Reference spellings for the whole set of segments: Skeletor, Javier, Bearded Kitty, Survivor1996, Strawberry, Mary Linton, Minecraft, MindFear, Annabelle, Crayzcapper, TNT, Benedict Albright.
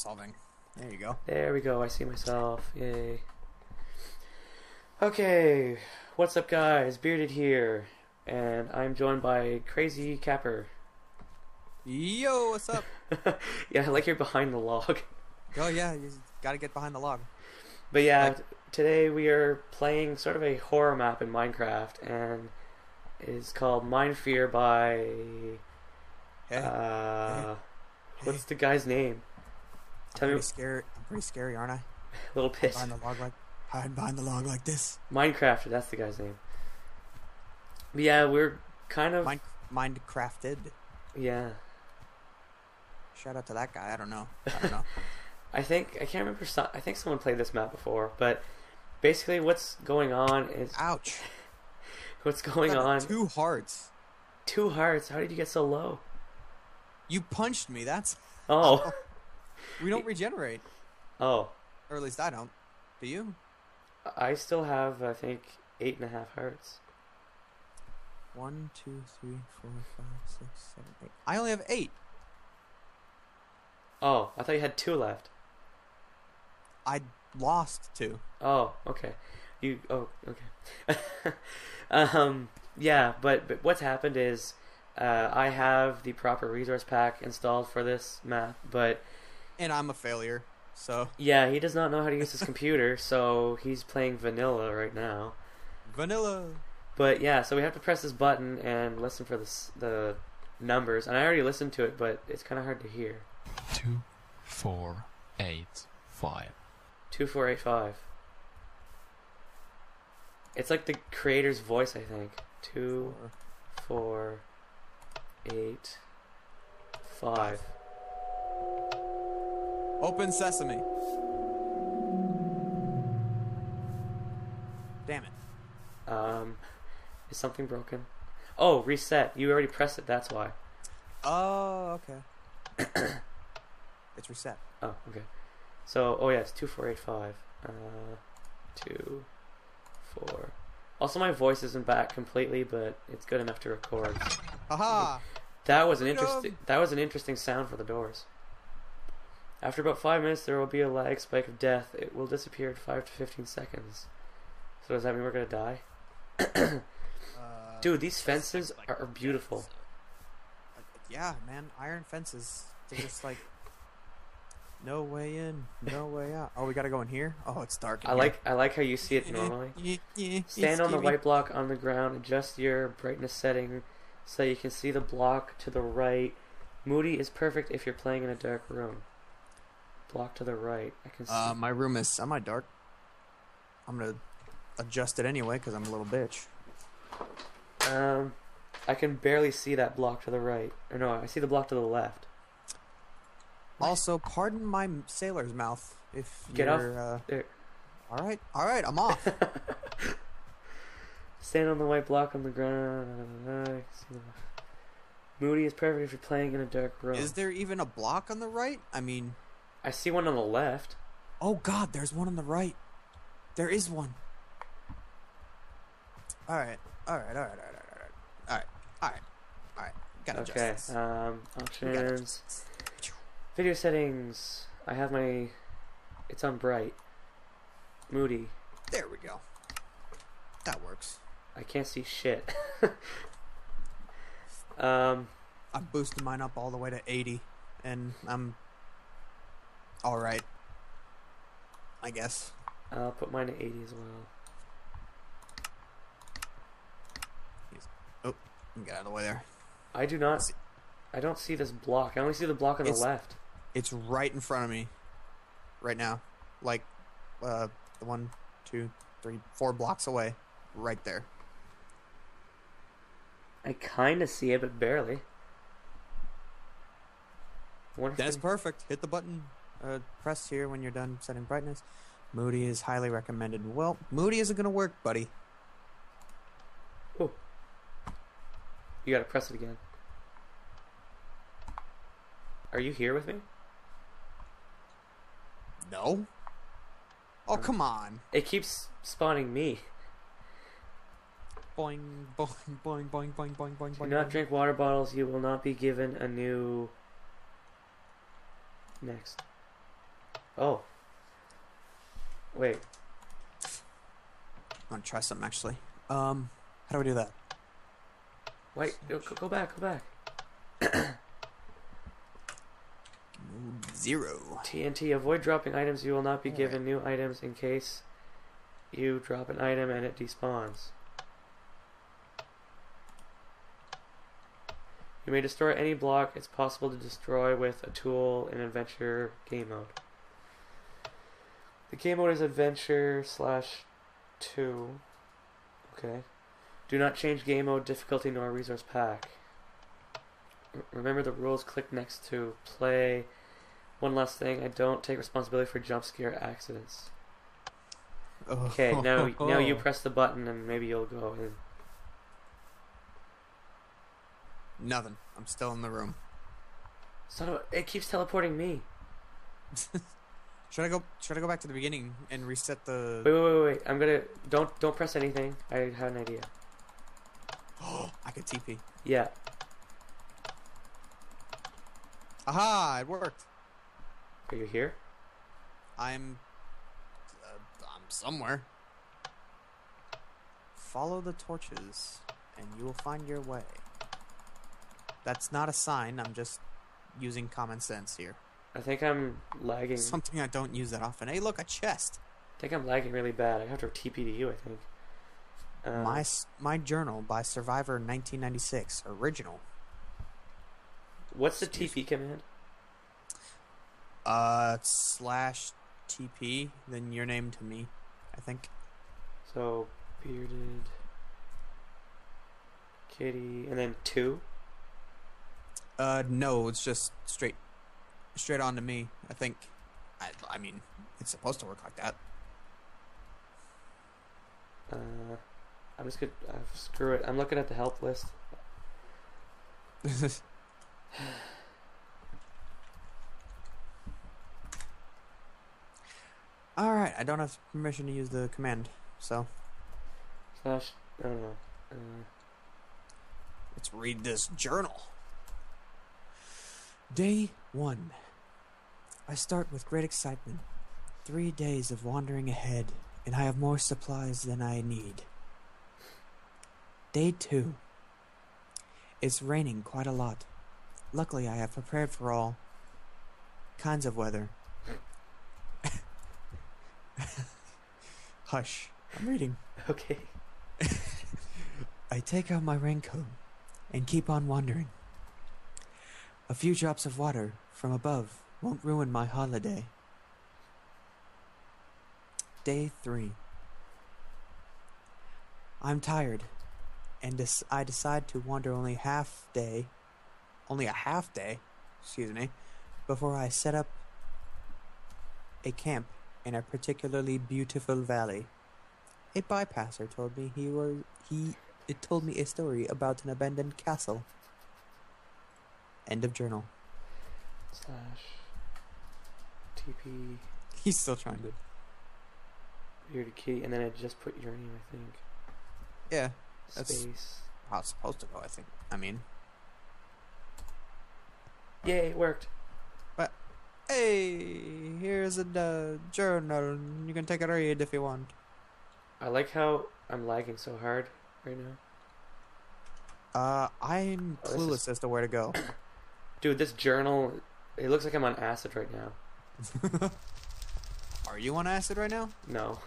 problem solving. There you go. There we go. I see myself. Yay. Okay. What's up, guys? Bearded here. And I'm joined by Crayzcapper. Yo, what's up? Yeah, I like you're behind the log. Oh, yeah. You gotta get behind the log. But yeah, today we are playing sort of a horror map in Minecraft. And it is called MindFear by... What's the guy's name? I'm pretty scary, aren't I? A little pissed. Hide behind the log like this. Minecraft, that's the guy's name. But yeah, we're kind of... Minecrafted. Yeah. Shout out to that guy. I don't know. I think someone played this map before, but basically what's going on is... Ouch. What's going on... Two hearts. Two hearts? How did you get so low? You punched me, that's... Oh. We don't regenerate. Oh. Or at least I don't. Do you? I still have, I think, 8.5 hearts. 1, 2, 3, 4, 5, 6, 7, 8. I only have 8. Oh, I thought you had 2 left. I lost 2. Oh, okay. Okay. Yeah, but what's happened is I have the proper resource pack installed for this map, but... And I'm a failure, so... Yeah, he does not know how to use his computer, so he's playing vanilla right now. Vanilla! But yeah, so we have to press this button and listen for the numbers. And I already listened to it, but it's kind of hard to hear. 2485. 2485. It's like the creator's voice, I think. 2, 4, 8, 5. Open sesame. Damn it. Is something broken? Oh, reset. You already pressed it, that's why. Oh, okay. It's reset. Oh, okay. So, oh yeah, it's 2485. 2, 4. Also, my voice isn't back completely, but it's good enough to record. Aha! That was an interesting sound for the doors. After about 5 minutes, there will be a lag spike of death. It will disappear in 5 to 15 seconds. So does that mean we're going to die? Dude, these fences are beautiful. Yeah, man. Iron fences. They're just like, no way in, no way out. Oh, we got to go in here? Oh, it's dark in here. I like how you see it normally. Stand on the white block on the ground. Adjust your brightness setting so you can see the block to the right. Moody is perfect if you're playing in a dark room. Block to the right. I can see. My room is semi-dark. I'm gonna adjust it anyway because I'm a little bitch. I can barely see that block to the right. Or no, I see the block to the left. Also, pardon my sailor's mouth. If get you're, off. There. All right, I'm off. Stand on the white block on the ground. Moody is perfect if you're playing in a dark room. Is there even a block on the right? I mean. I see one on the left. Oh god, there's one on the right. There is one. Alright. Gotta adjust this. Options. Video settings. I have my... It's on bright. Moody. There we go. That works. I can't see shit. I boosted mine up all the way to 80. And I'm... All right, I guess. I'll put mine at 80 as well. Oh, get out of the way there. I do not. I don't see this block. I only see the block on the left. It's right in front of me, right now. Like, 1, 2, 3, 4 blocks away, right there. I kind of see it, but barely. That's perfect. Hit the button. Press here when you're done setting brightness. Moody is highly recommended. Well, Moody isn't gonna work, buddy. Oh, you gotta press it again. Are you here with me? No. Oh, come on. It keeps spawning me. Boing, boing, boing, boing, boing, boing, boing. Do not drink water bottles. You will not be given a new. Next. Oh. Wait. I want to try something, actually. How do we do that? Wait, go back, go back. Zero. TNT, avoid dropping items. You will not be given new items in case you drop an item and it despawns. You may destroy any block. It's possible to destroy with a tool in adventure game mode. The game mode is adventure/2. Okay. Do not change game mode, difficulty, nor resource pack. Remember the rules. Click next to play. One last thing. I don't take responsibility for jump scare accidents. Oh. Okay. Now you press the button and maybe you'll go in. Nothing. I'm still in the room. So it keeps teleporting me. Should I go back to the beginning and reset the? Wait. I'm gonna don't press anything. I have an idea. Oh, I could TP. Yeah. Aha! It worked. Are you here? I'm somewhere. Follow the torches, and you will find your way. That's not a sign. I'm just using common sense here. I think I'm lagging. Something I don't use that often. Hey, look, a chest. I think I'm lagging really bad. I have to TP to you, I think. My journal by Survivor1996 original. What's the TP command? /TP, then your name to me, I think. So bearded kitty, and then 2. No, it's just straight on to me, I think. I mean, it's supposed to work like that. I'm just gonna screw it. I'm looking at the help list. All right, I don't have permission to use the command, so. Slash. I don't know. Let's read this journal. Day 1. I start with great excitement. 3 days of wandering ahead, and I have more supplies than I need. Day 2. It's raining quite a lot. Luckily, I have prepared for all kinds of weather. Hush. I'm reading. Okay. I take out my raincoat and keep on wandering. A few drops of water from above won't ruin my holiday. Day 3. I'm tired, and I decide to wander only a half day, excuse me, before I set up a camp in a particularly beautiful valley. A bypasser told me it told me a story about an abandoned castle. End of journal. /TP. He's still trying to. Bearded kitty, and then I just put your name, I think. Yeah. That's how it's supposed to go, I think. I mean. Yay! It worked. But hey, here's a journal. You can take a read if you want. I like how I'm lagging so hard right now. I'm clueless as to where to go. Dude, this journal, it looks like I'm on acid right now. Are you on acid right now? No.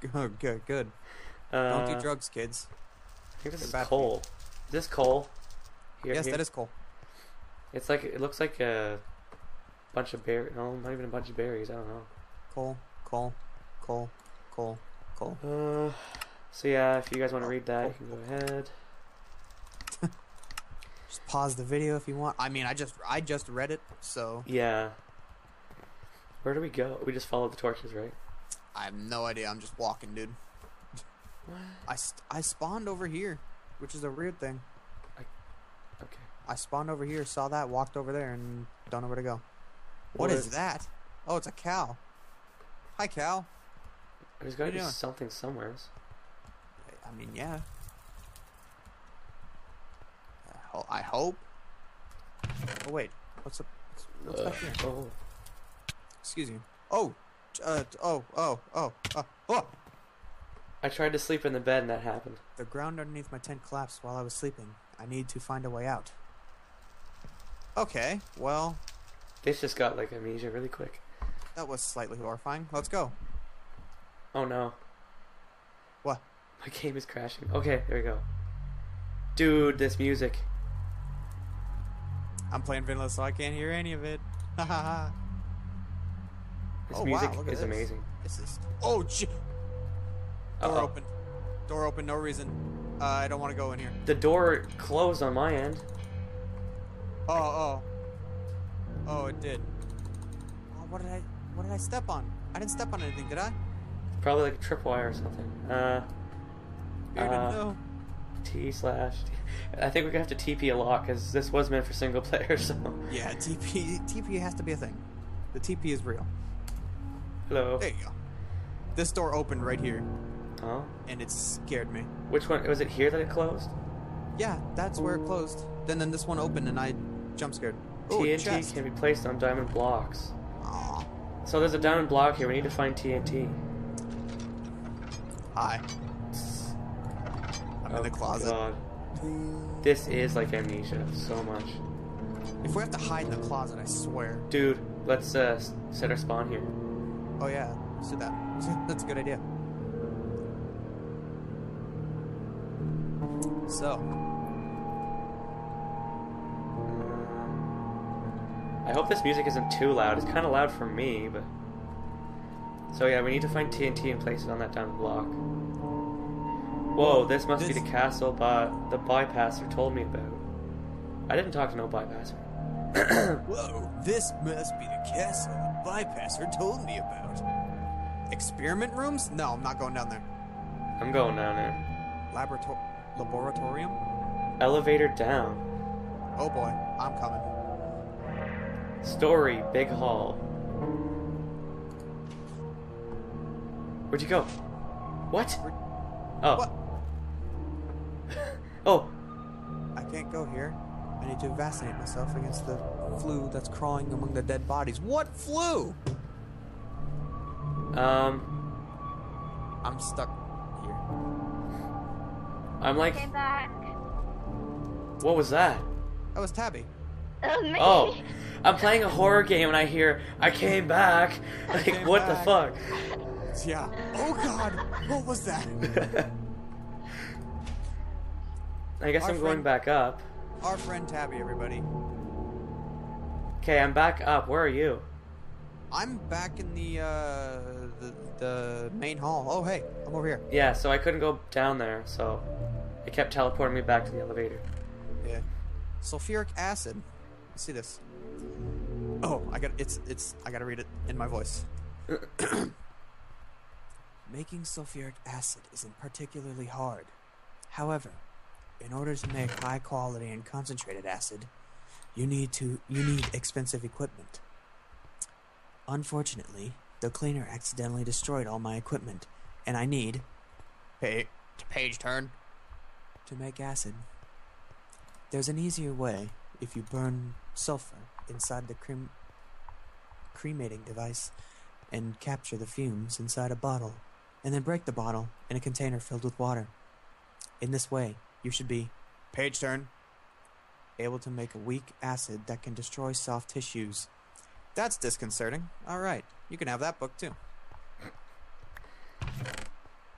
Good. Don't do drugs, kids. I think this is coal. Is this coal? Yes, that is coal. It's like, it looks like a bunch of berries. No, not even a bunch of berries. I don't know. Coal. So yeah, if you guys want to read that, you can go ahead. Just pause the video if you want. I mean, I just read it, so. Yeah. Where do we go? We just follow the torches, right? I have no idea. I'm just walking, dude. What? I spawned over here, which is a weird thing. Okay. I spawned over here, saw that, walked over there, and don't know where to go. What is that? Oh, it's a cow. Hi, cow. There's got to be something somewhere. I mean, yeah. I hope. Oh wait, what's up? What's back here? Oh. Excuse me. Oh. I tried to sleep in the bed and that happened. The ground underneath my tent collapsed while I was sleeping. I need to find a way out. Okay, well... This just got like amnesia really quick. That was slightly horrifying. Let's go. Oh no. What? My game is crashing. Okay, there we go. Dude, this music. I'm playing vanilla so I can't hear any of it. Ha ha ha. This music is amazing. This is... Oh, gee. Door open. Door open, no reason. I don't want to go in here. The door closed on my end. Oh, oh. Oh, it did. Oh, what did I step on? I didn't step on anything, did I? Probably like a tripwire or something. I don't know. T/T. I think we're going to have to TP a lot, because this was meant for single player, so... Yeah, TP has to be a thing. The TP is real. Hello. There you go. This door opened right here. Oh. And it scared me. Which one? Was it here that it closed? Yeah, that's where it closed. Then this one opened and I jump scared. Ooh, TNT can be placed on diamond blocks. Aww. So there's a diamond block here. We need to find TNT. Hi. I'm in the closet. God. This is like amnesia so much. If we have to hide in the closet, I swear. Dude, let's set our spawn here. Oh yeah, let's do that. That's a good idea. So, I hope this music isn't too loud. It's kind of loud for me, but... So yeah, we need to find TNT and place it on that diamond block. Whoa, this must be the castle the bypasser told me about. I didn't talk to no bypasser. Whoa, this must be the castle the bypasser told me about. Experiment rooms? No, I'm not going down there. I'm going down there. Laboratorium? Elevator down. Oh boy, I'm coming. Story, big hall. Where'd you go? What? Oh. What? Oh. I can't go here. I need to vaccinate myself against the flu that's crawling among the dead bodies. What flu? I'm stuck here. I'm like... Okay, back. What was that? That was Tabby. That was me. Oh, I'm playing a horror game and I hear, I came back. Like, what the fuck? Yeah. Oh god, what was that? I guess I'm going back up. Our friend Tabby, everybody. Okay, I'm back up. Where are you? I'm back in the main hall. Oh, hey, I'm over here. Yeah, so I couldn't go down there, so it kept teleporting me back to the elevator. Yeah. Sulfuric acid. Let's see this. Oh, I gotta read it in my voice. Making sulfuric acid isn't particularly hard. However, in order to make high quality and concentrated acid, you need expensive equipment. Unfortunately, the cleaner accidentally destroyed all my equipment, and I need to make acid. There's an easier way if you burn sulfur inside the cremating device and capture the fumes inside a bottle, and then break the bottle in a container filled with water. In this way, you should be able to make a weak acid that can destroy soft tissues. That's disconcerting. Alright, you can have that book too.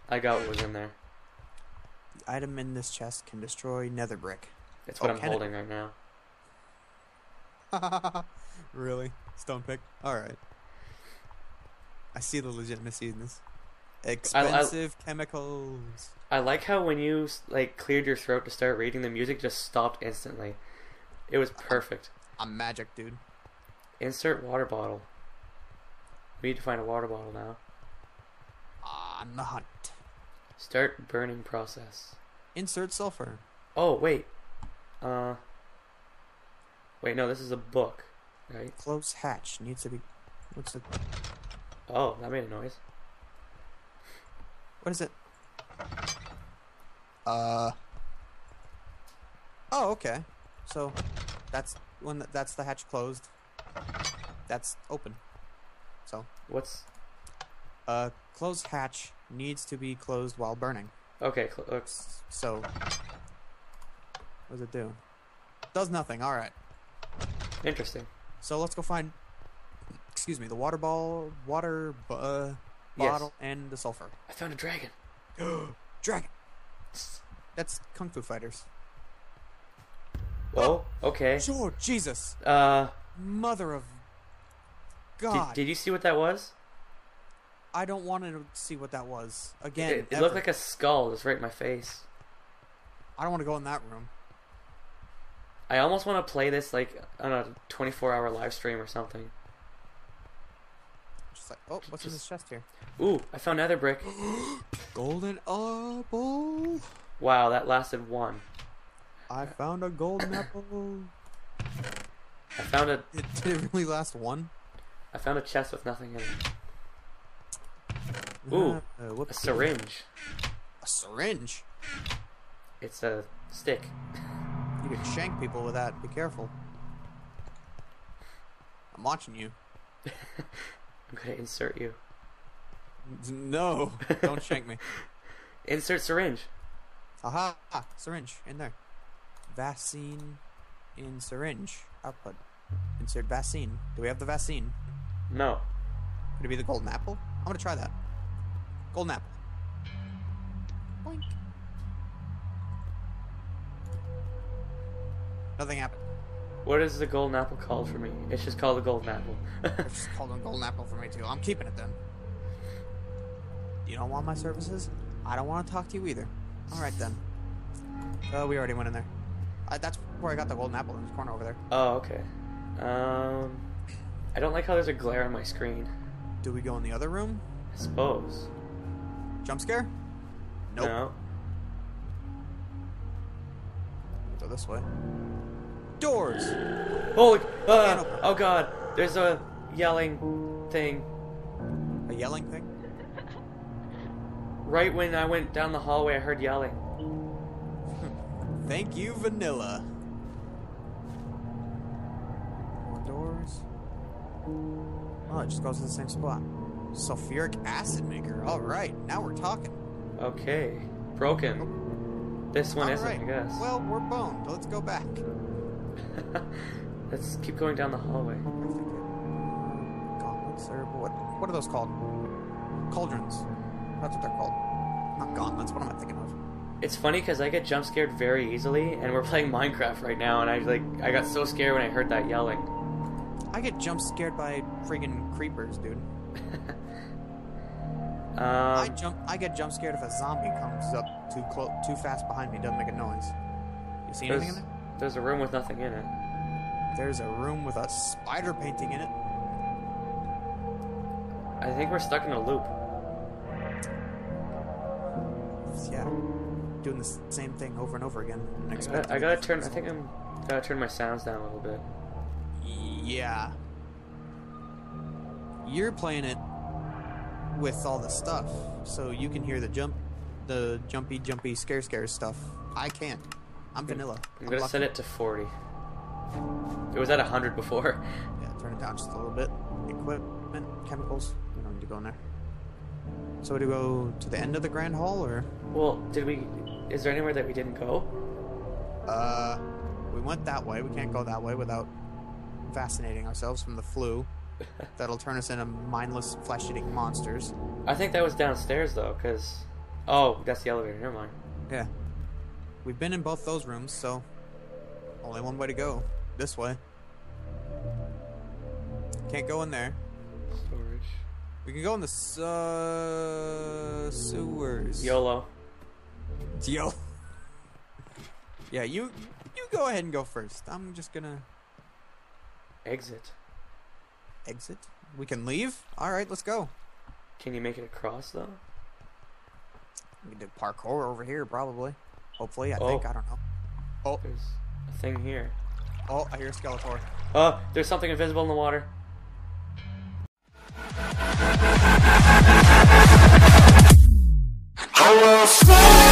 I got what was in there. The item in this chest can destroy nether brick. That's what I'm holding right now. Really? Stone pick? Alright. I see the legitimacy in this. Expensive chemicals. I like how when you like cleared your throat to start reading, the music just stopped instantly. It was perfect. I'm magic, dude. Insert water bottle. We need to find a water bottle now. On the hunt. Start burning process. Insert sulfur. Oh, wait. Wait, no, this is a book, right? Close hatch needs to be... What's the... Oh, that made a noise. What is it? Oh, okay. So, that's the hatch closed. That's open. So what's closed hatch needs to be closed while burning. Okay. So what does it do? Does nothing. All right. Interesting. So let's go find. Excuse me. The water bottle and the sulfur. I found a dragon. Dragon. That's Kung Fu Fighters. Whoa. Oh, okay. Sure. Jesus. Mother of God. Did you see what that was? I don't want to see what that was. Again, it looked like a skull. It's right in my face. I don't want to go in that room. I almost want to play this like on a 24-hour live stream or something. Just like, oh, what's in this chest here? Ooh, I found another brick. Golden apple. Wow, that lasted one. I found a golden apple. I found a. It didn't really last one. I found a chest with nothing in it. Ooh, a syringe. A syringe? It's a stick. You can shank people with that. Be careful. I'm watching you. I'm gonna insert you. No, don't shank me. Insert syringe. Aha, syringe in there. Vaccine in syringe output. Insert vaccine. Do we have the vaccine? No. Could it be the golden apple? I'm gonna try that. Golden apple. Boink. Nothing happened. What is the golden apple called for me? It's just called a golden apple. It's just called a golden apple for me too. I'm keeping it then. You don't want my services? I don't want to talk to you either. Alright then. Oh, we already went in there. That's where I got the golden apple in this corner over there. Oh, okay. I don't like how there's a glare on my screen. Do we go in the other room? I suppose. Jump scare? Nope. No. Go this way. Doors! Holy... oh god. There's a yelling thing. A yelling thing? Right when I went down the hallway, I heard yelling. Thank you, Vanilla. Doors. Oh, it just goes to the same spot. Sulfuric acid maker. Alright, now we're talking. Okay. Broken. Oh. This one isn't, I guess. Well, we're boned. Let's go back. Let's keep going down the hallway. Gauntlets or what are those called? Cauldrons. That's what they're called. Not gauntlets, what am I thinking of? It's funny because I get jump scared very easily, and we're playing Minecraft right now, and I got so scared when I heard that yelling. I get jump scared by friggin' creepers, dude. I get jump scared if a zombie comes up too fast behind me, doesn't make a noise. You see anything in there? There's a room with nothing in it. There's a room with a spider painting in it. I think we're stuck in a loop. Yeah. Doing the same thing over and over again. I think I gotta turn my sounds down a little bit. Yeah. You're playing it with all the stuff, so you can hear the jumpy scare stuff. I can't. I'm vanilla. I'm gonna set it to 40. It was at 100 before. Yeah, turn it down just a little bit. Equipment, chemicals. We don't need to go in there. So do we go to the end of the grand hall, or? Well, is there anywhere that we didn't go? We went that way. We can't go that way without vaccinating ourselves from the flu. That'll turn us into mindless, flesh-eating monsters. I think that was downstairs, though, because... Oh, that's the elevator. Never mind. Yeah. We've been in both those rooms, so... Only one way to go. This way. Can't go in there. Storage. We can go in the sewers. YOLO. It's YOLO. Yeah, you go ahead and go first. I'm just gonna... Exit. Exit? We can leave? Alright, let's go. Can you make it across, though? We can do parkour over here, probably. Hopefully, I think. I don't know. Oh. There's a thing here. Oh, I hear a Skeletor. There's something invisible in the water. I will